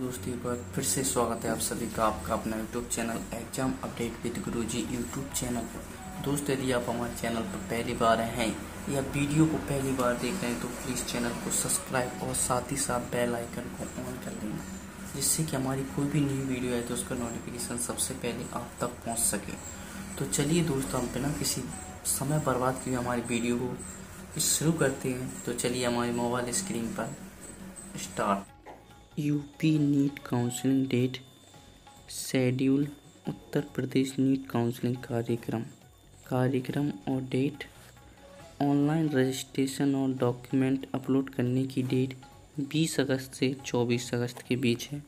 दोस्तों एक बार फिर से स्वागत है आप सभी का आपका अपना YouTube channel exam update with Guru ji YouTube channel पर। दोस्तों यदि आप हमारे चैनल पर पहली बार हैं या वीडियो को पहली बार देख रहे हैं तो प्लीज़ चैनल को सब्सक्राइब और साथ ही साथ बेल आइकन को ऑन कर देना, जिससे कि हमारी कोई भी न्यू वीडियो है तो उसका नोटिफिकेशन सबसे पहले आप तक पहुँच सके। तो चलिए दोस्तों हम बिना किसी समय बर्बाद किए हमारी वीडियो को शुरू करते हैं। तो चलिए हमारे मोबाइल स्क्रीन पर start. UP NEET counselling date schedule. Uttar Pradesh NEET counselling कार्यक्रम और डेट। ऑनलाइन रजिस्ट्रेशन और डॉक्यूमेंट अपलोड करने की डेट 20 अगस्त से 24 अगस्त के बीच है।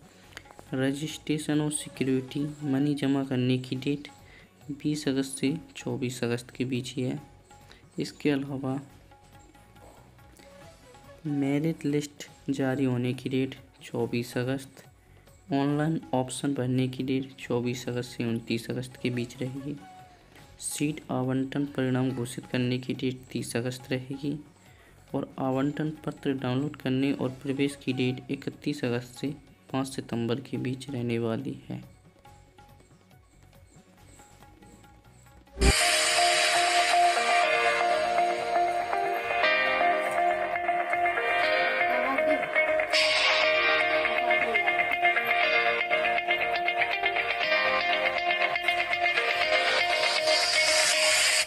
रजिस्ट्रेशन और सिक्योरिटी मनी जमा करने की डेट 20 अगस्त से 24 अगस्त के बीच ही है। इसके अलावा मेरिट लिस्ट जारी होने की डेट 24 अगस्त। ऑनलाइन ऑप्शन भरने की डेट 24 अगस्त से 29 अगस्त के बीच रहेगी। सीट आवंटन परिणाम घोषित करने की डेट 30 अगस्त रहेगी और आवंटन पत्र डाउनलोड करने और प्रवेश की डेट 31 अगस्त से 5 सितंबर के बीच रहने वाली है।